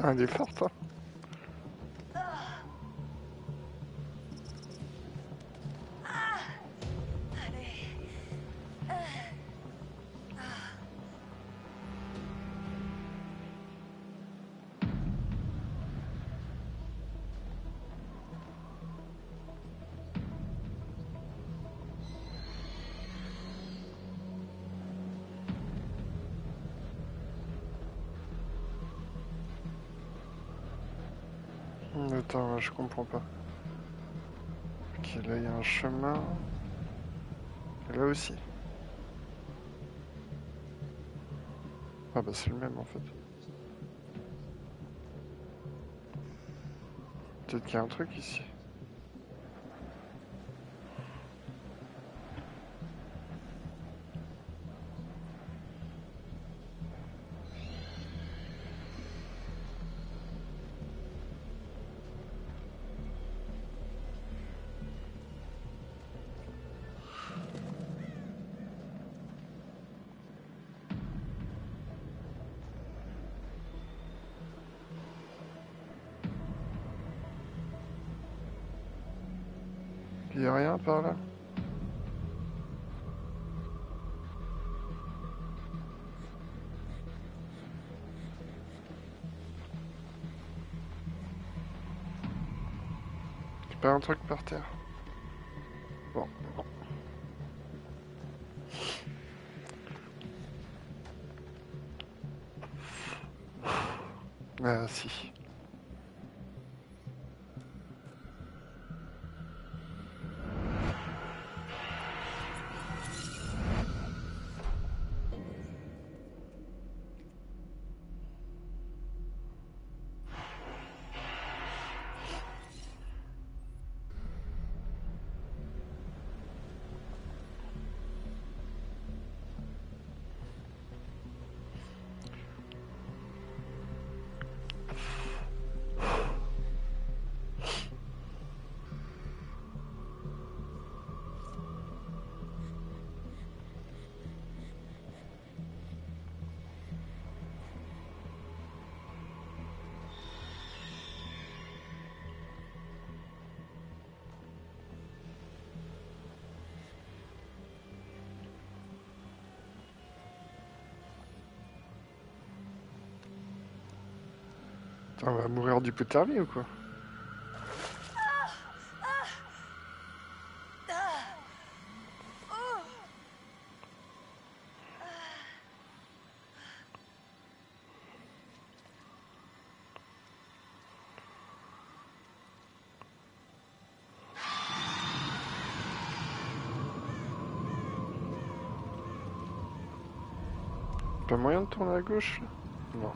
Ah, elle est forte, hein. Attends, je comprends pas. Ok, là il y a un chemin. Et là aussi. Ah bah c'est le même en fait. Peut-être qu'il y a un truc ici. Y'a rien par là. Y'a pas un truc par terre. Bon. Ah si. On va mourir d'hypothermie ou quoi? Pas moyen de tourner à gauche? Non.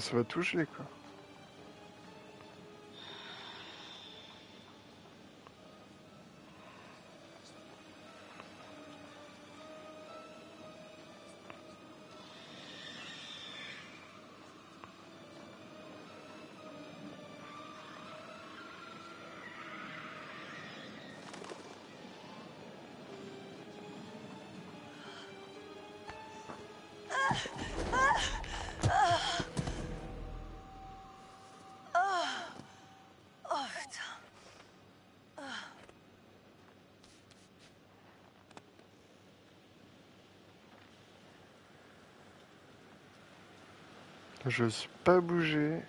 Ça va toucher quoi. Je suis pas bougé.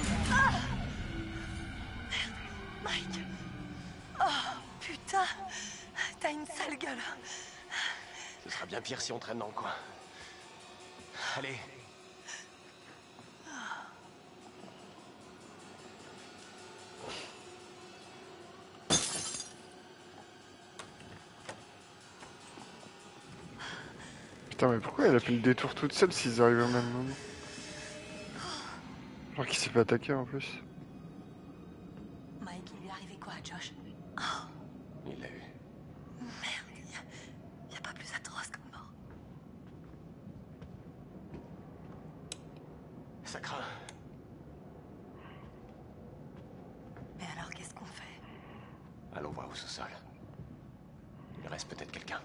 femme. Ah, Mike. Oh, putain. T'as une sale gueule. Ce sera bien pire si on traîne dans le coin. Allez. Putain, mais pourquoi elle a fait le détour toute seule s'ils arrivent au même moment? Genre qu'il s'est fait attaquer en plus. Mike, il lui est arrivé quoi à Josh? Oh. Il l'a eu. Merde, y a pas plus atroce comme mort. Ça craint. Mais alors qu'est-ce qu'on fait? Allons voir au sous-sol. Il reste peut-être quelqu'un.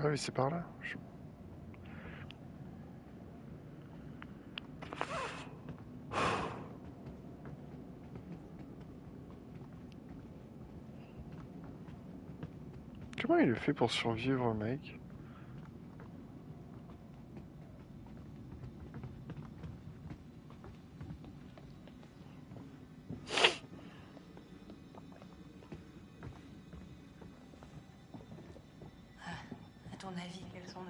Ah oui, c'est par là. Comment il le fait pour survivre, mec?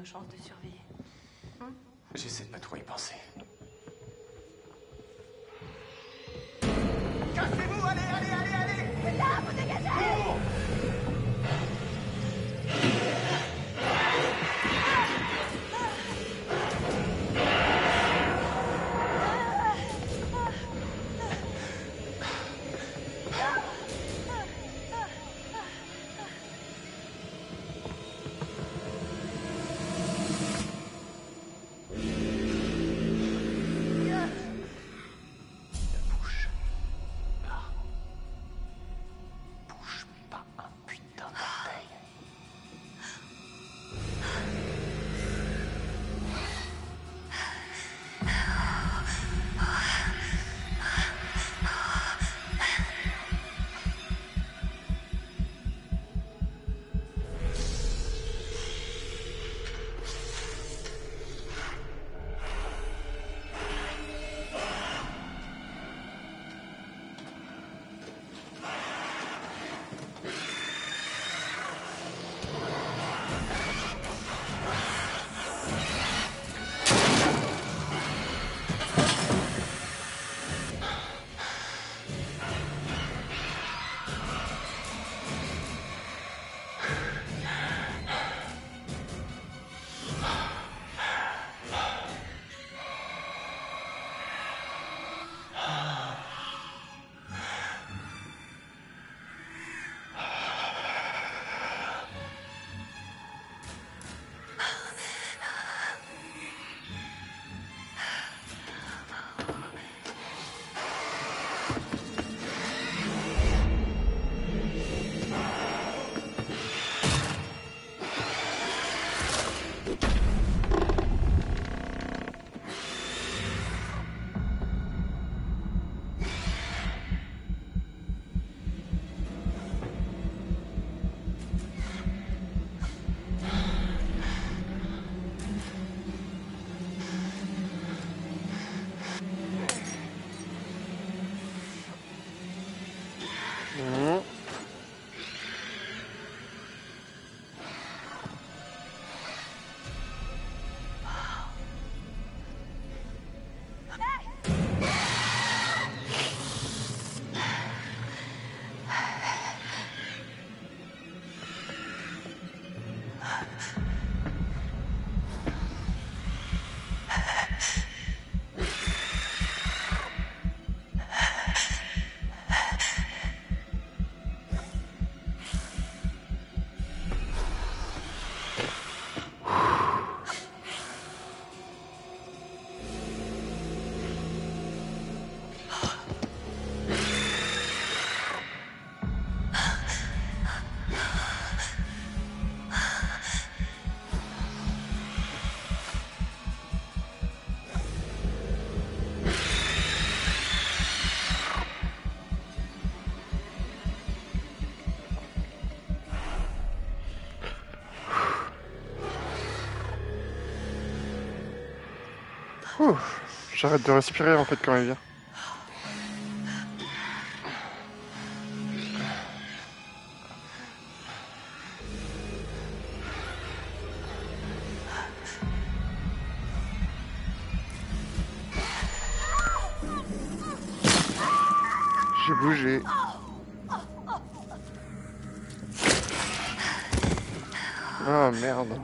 Chance de survie. J'essaie de pas trop y penser. Cassez-vous, allez, allez, allez, allez. Mais là, vous dégagez. Oh, J'arrête de respirer en fait quand elle vient. J'ai bougé. Ah merde.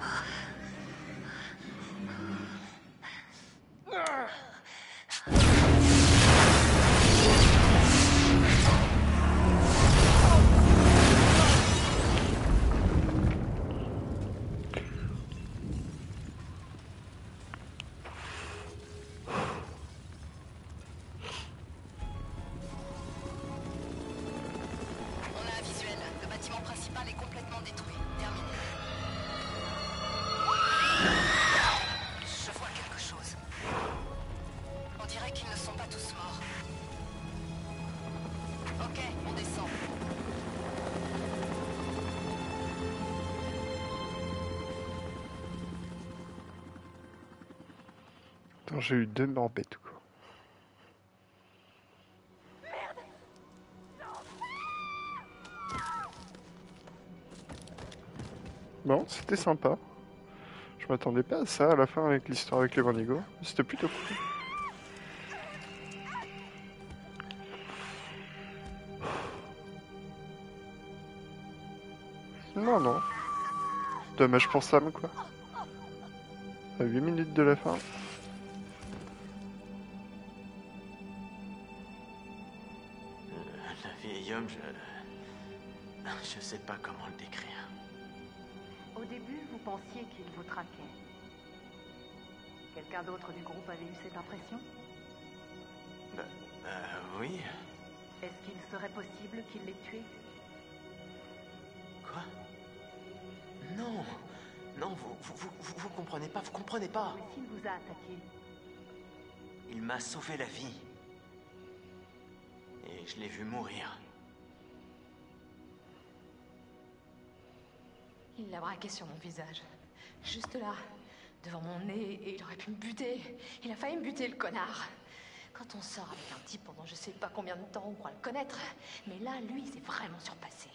J'ai eu 2 morts bêtes. Bon, c'était sympa. Je m'attendais pas à ça à la fin avec l'histoire avec les Wendigo. C'était plutôt cool. Non, non. Dommage pour Sam, quoi. À 8 minutes de la fin. Je sais pas comment le décrire. Au début, vous pensiez qu'il vous traquait. Quelqu'un d'autre du groupe avait eu cette impression? Oui. Est-ce qu'il serait possible qu'il l'ait tué? Quoi? Non. Non, vous comprenez pas, vous comprenez pas. Mais s'il vous a attaqué? Il m'a sauvé la vie. Et je l'ai vu mourir. Il l'a braqué sur mon visage. Juste là, devant mon nez, et il aurait pu me buter. Il a failli me buter, le connard. Quand on sort avec un type pendant je sais pas combien de temps, on croit le connaître. Mais là, lui, il s'est vraiment surpassé.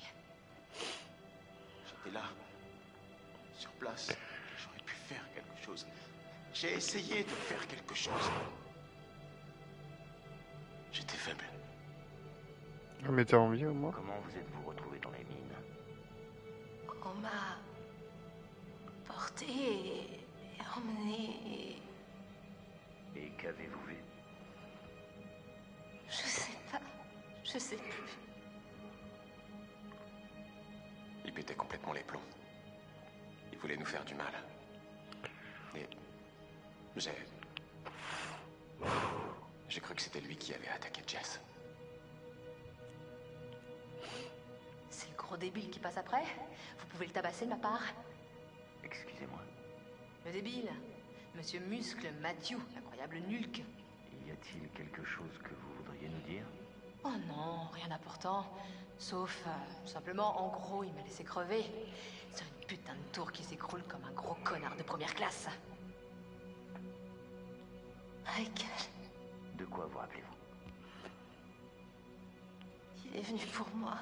J'étais là, sur place. J'aurais pu faire quelque chose. J'ai essayé de faire quelque chose. J'étais faible. Mais t'es en vie, au moins. Comment vous êtes-vous retrouvés dans les mines? On m'a porté et emmené. Et qu'avez-vous vu? Je sais pas. Je sais plus. Il pétait complètement les plombs. Il voulait nous faire du mal. Et j'ai cru que c'était lui qui avait attaqué Jess. C'est le gros débile qui passe après? Vous pouvez le tabasser de ma part? Excusez-moi. Le débile? Monsieur Muscle, Mathieu, l'incroyable Nulk. Y a-t-il quelque chose que vous voudriez nous dire? Oh non, rien d'important. Sauf, simplement, en gros, il m'a laissé crever. Sur une putain de tour qui s'écroule comme un gros connard de première classe. Michael. De quoi vous rappelez-vous? Il est venu pour moi.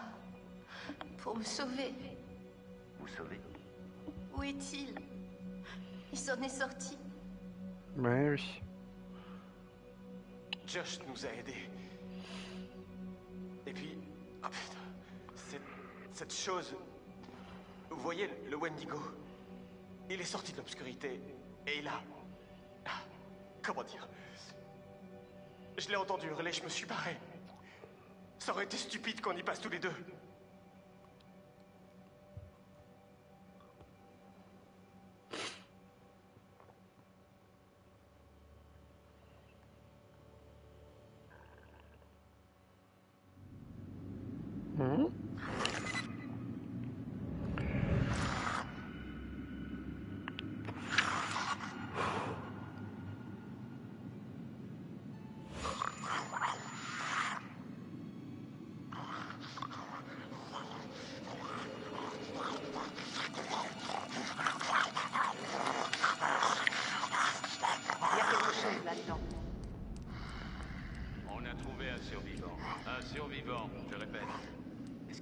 Pour me sauver. Vous sauver? Où est-il? Il s'en est sorti. Ouais, oui. Josh nous a aidés. Et puis... Ah putain. Cette chose... Vous voyez le Wendigo? Il est sorti de l'obscurité. Et il a... Comment dire? Je l'ai entendu hurler, je me suis barré. Ça aurait été stupide qu'on y passe tous les deux.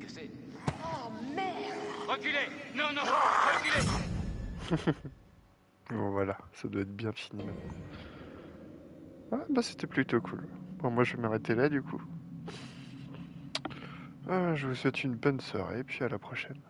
cassé. Oh merde! Reculez! Non, non, reculez! Bon voilà, ça doit être bien fini maintenant. Ah bah c'était plutôt cool. Bon moi je vais m'arrêter là du coup. Je vous souhaite une bonne soirée et puis à la prochaine.